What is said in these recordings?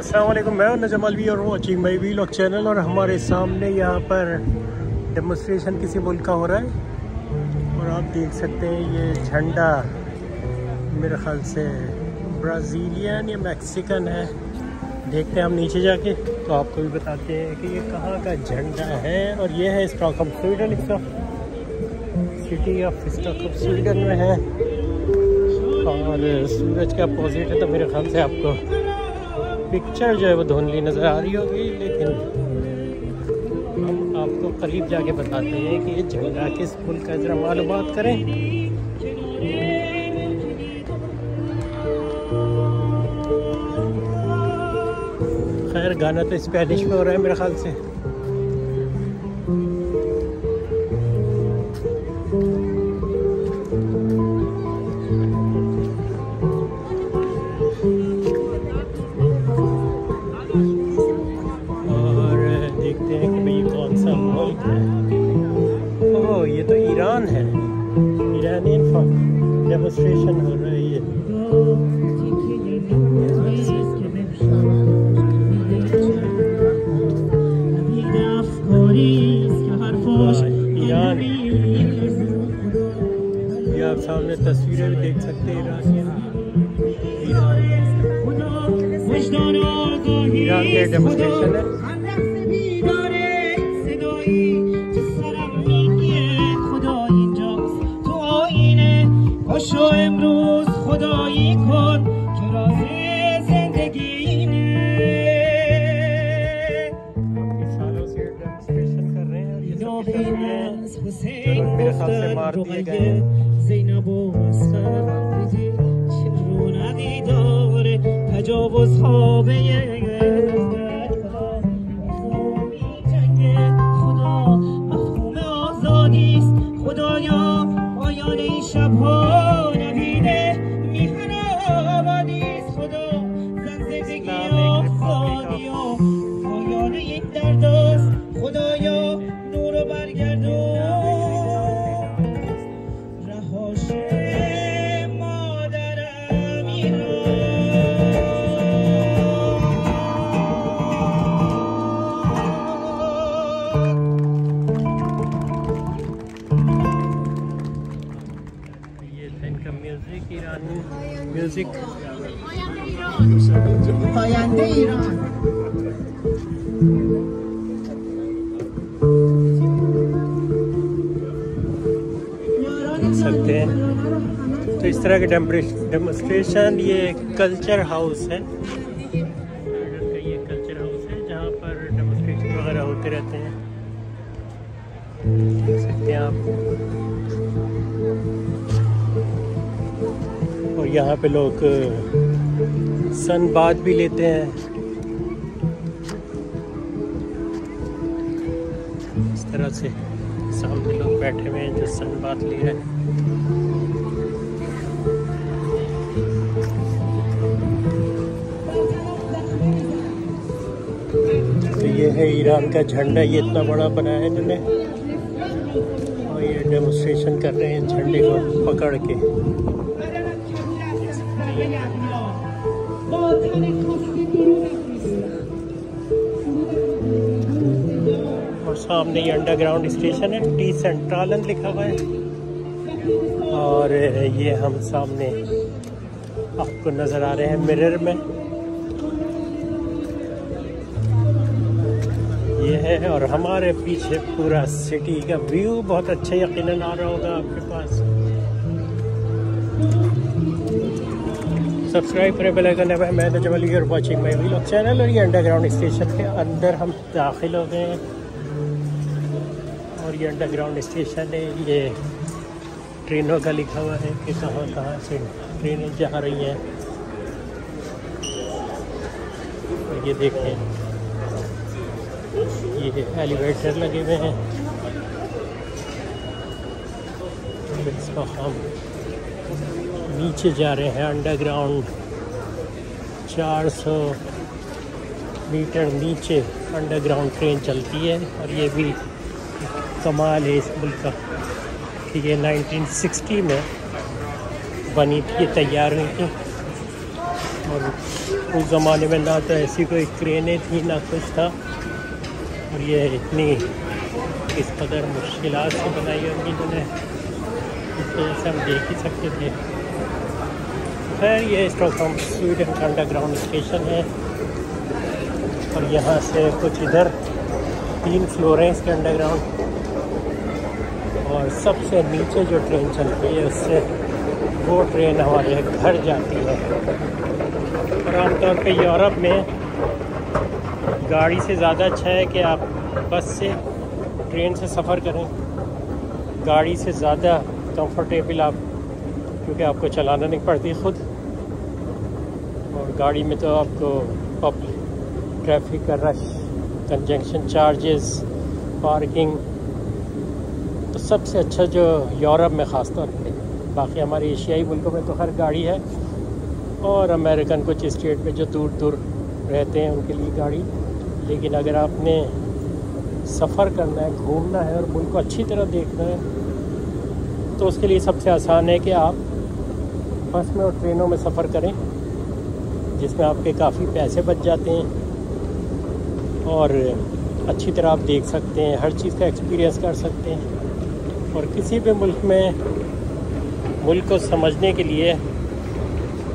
अस्सलाम वालेकुम, मैं नजमलवीर हूँ achieve my vlog channel. और हमारे सामने यहाँ पर डेमोस्ट्रेशन किसी मुल्क का हो रहा है और आप देख सकते हैं ये झंडा मेरे ख्याल से ब्राज़ीलियन या मैक्सिकन है। देखते हैं हम नीचे जाके तो आपको भी बताते हैं कि ये कहाँ का झंडा है। और ये है स्टॉकहोम स्वीडन, इसका सिटी ऑफ स्टॉकहोम स्वीडन में है। और सूरज के अपोजिट है तो मेरे ख्याल से आपको पिक्चर जो है वो धुंधली नज़र आ रही होगी, लेकिन हम आपको करीब जाके बताते हैं कि ये झंडा किस पुल का, जरा मालूमात करें। खैर गाना तो स्पेनिश में हो रहा है मेरे ख्याल से। ये तो ईरान है, ईरानियन डेमोस्ट्रेशन हो रहा है। ये ईरान, ये आप सामने तस्वीरें भी देख सकते हैं ईरान के डेमोस्ट्रेशन है। شو امروز خدایی کن که راز زندگی اینه نوبینز حسین گفتن روحای زینب و مسخر دیدی چه رونقی داره تجاوز ها به म्यूजिक सकते हैं। तो इस तरह के डेमोस्ट्रेशन, ये कल्चर हाउस है, ये कल्चर हाउस है जहाँ पर डेमोस्ट्रेशन वगैरह होते रहते हैं। देख सकते हैं आप। और यहाँ पे लोग सन बाथ भी लेते हैं। इस तरह से सामने लोग बैठे हुए हैं जो सन बाथ ले रहे हैं। तो ये है ईरान का झंडा, ये इतना बड़ा बनाया है इन्होंने। और ये डेमोस्ट्रेशन कर रहे हैं झंडे को पकड़ के। और सामने ये अंडरग्राउंड स्टेशन है, टी सेंट्रालन लिखा हुआ है। और ये हम सामने आपको नजर आ रहे हैं मिरर में, ये है। और हमारे पीछे पूरा सिटी का व्यू बहुत अच्छा यकीनन आ रहा होगा आपके पास। सब्सक्राइब करें, बेल आइकन दबाएं। मैं Najmalvir watching my vlog channel. और ये अंडरग्राउंड स्टेशन के अंदर हम दाखिल हो गए हैं। और ये अंडरग्राउंड स्टेशन है, ये ट्रेनों का लिखा हुआ है कि कहाँ कहाँ से ट्रेनें जा रही हैं। और ये देखें, ये एलिवेटर लगे हुए हैं। इसको हम नीचे जा रहे हैं अंडरग्राउंड, 400 मीटर नीचे अंडरग्राउंड ट्रेन चलती है। और ये भी कमाल है इस मुल्क का कि ये 1960 में बनी थी, तैयार हुई थी। और उस ज़माने में ना तो ऐसी कोई क्रेनें थी ना कुछ था, और ये इतनी इस कदर मुश्किल से बनाई होगी उन्होंने, इस वजह से हम देख ही सकते थे। खैर ये स्टॉकहोम स्वीडन का अंडरग्राउंड स्टेशन है, और यहाँ से कुछ इधर 3 फ्लोर हैं इसके अंडरग्राउंड, और सबसे नीचे जो ट्रेन चलती है उससे वो ट्रेन हमारे घर जाती है। और आमतौर पे यूरोप में गाड़ी से ज़्यादा अच्छा है कि आप बस से ट्रेन से सफ़र करें, गाड़ी से ज़्यादा कंफर्टेबल आप, क्योंकि आपको चलाना नहीं पड़ती ख़ुद, और गाड़ी में तो आपको पब्लिक ट्रैफिक का रश, कंजंक्शन चार्जेस, पार्किंग, तो सबसे अच्छा जो यूरोप में ख़ास तौर पे, बाकी हमारे एशियाई मुल्कों में तो हर गाड़ी है, और अमेरिकन कुछ स्टेट में जो दूर दूर रहते हैं उनके लिए गाड़ी, लेकिन अगर आपने सफ़र करना है, घूमना है और मुल्क को अच्छी तरह देखना है, तो उसके लिए सबसे आसान है कि आप बस में और ट्रेनों में सफ़र करें, जिसमें आपके काफ़ी पैसे बच जाते हैं और अच्छी तरह आप देख सकते हैं, हर चीज़ का एक्सपीरियंस कर सकते हैं। और किसी भी मुल्क में मुल्क को समझने के लिए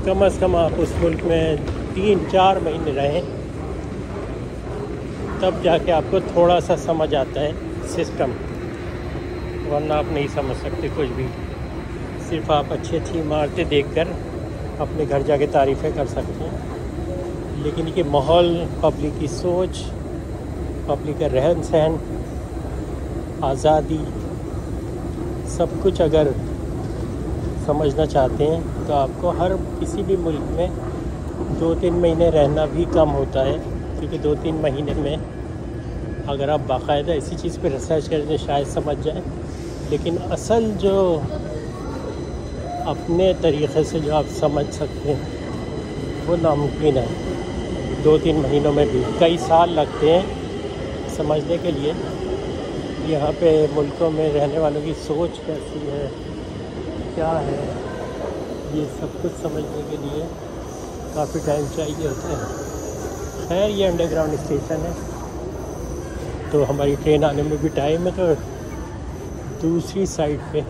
कम से कम आप उस मुल्क में 3-4 महीने रहें, तब जाके आपको थोड़ा सा समझ आता है सिस्टम, वरना आप नहीं समझ सकते कुछ भी। सिर्फ आप अच्छी इमारतें देखकर अपने घर जाके तारीफ़ें कर सकते हैं, लेकिन ये माहौल, पब्लिक की सोच, पब्लिक का रहन सहन, आज़ादी, सब कुछ अगर समझना चाहते हैं तो आपको हर किसी भी मुल्क में 2-3 महीने रहना भी कम होता है, क्योंकि 2-3 महीने में अगर आप बाकायदा इसी चीज़ पर रिसर्च करें तो शायद समझ जाए, लेकिन असल जो अपने तरीक़े से जो आप समझ सकते हैं वो नामुमकिन है 2-3 महीनों में भी, कई साल लगते हैं समझने के लिए। यहाँ पे मुल्कों में रहने वालों की सोच कैसी है, क्या है, ये सब कुछ समझने के लिए काफ़ी टाइम चाहिए होता है। खैर ये अंडरग्राउंड स्टेशन है, तो हमारी ट्रेन आने में भी टाइम है, तो दूसरी साइड पे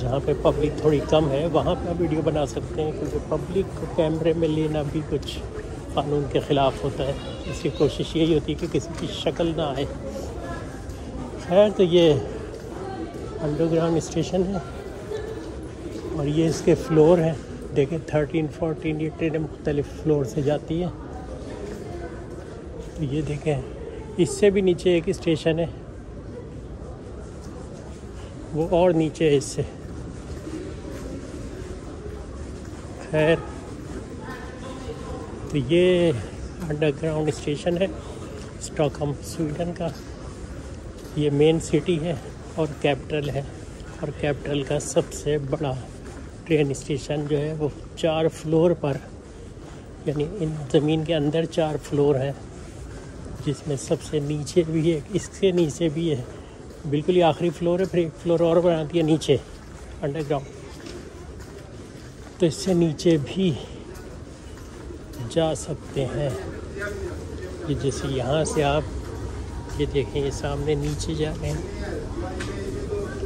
जहाँ पे पब्लिक थोड़ी कम है वहाँ पे आप वीडियो बना सकते हैं, क्योंकि पब्लिक को कैमरे में लेना भी कुछ कानून के ख़िलाफ़ होता है, इसकी कोशिश यही होती है कि किसी की शक्ल ना आए। खैर तो ये अंडरग्राउंड स्टेशन है, और ये इसके फ्लोर हैं, देखें 13, 14, ये ट्रेनें मुख्तलिफ़ फ्लोर से जाती है। तो ये देखें इससे भी नीचे एक स्टेशन है, वो और नीचे है इससे। खैर तो ये अंडरग्राउंड स्टेशन है स्टॉकहोम स्वीडन का, ये मेन सिटी है और कैपिटल है, और कैपिटल का सबसे बड़ा ट्रेन स्टेशन जो है वो 4 फ्लोर पर, यानी इन ज़मीन के अंदर 4 फ्लोर है, जिसमें सबसे नीचे भी है, इसके नीचे भी है, बिल्कुल ही आखिरी फ्लोर है, फिर एक फ्लोर और बनाती है नीचे अंडरग्राउंड, तो इससे नीचे भी जा सकते हैं। ये जैसे यहाँ से आप ये देखें, ये सामने नीचे जा रहे हैं,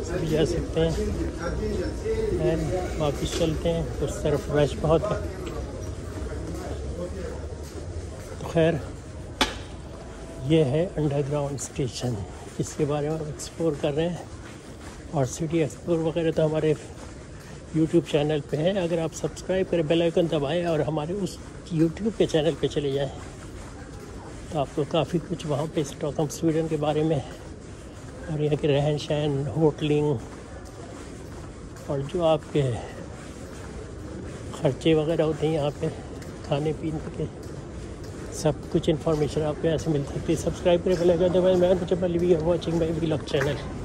सभी जा सकते हैं। एंड वापस चलते हैं, उस तरफ रश बहुत है। तो खैर ये है अंडरग्राउंड स्टेशन, इसके बारे में एक्सप्लोर कर रहे हैं, और सिटी एक्सप्लोर वगैरह तो हमारे YouTube चैनल पे है, अगर आप सब्सक्राइब करें, बेल आइकन दबाएं और हमारे उस YouTube के चैनल पे चले जाएं, तो आपको काफ़ी कुछ वहाँ पे स्टॉकहोम स्वीडन के बारे में और यहाँ के रहन सहन, होटलिंग और जो आपके खर्चे वगैरह होते हैं यहाँ पे, खाने पीने के, सब कुछ इन्फॉर्मेशन आपको ऐसे मिल सकती है। सब्सक्राइब करें, बेल आइकन दबाएं। मैं Najmalvir, watching my vlog channel.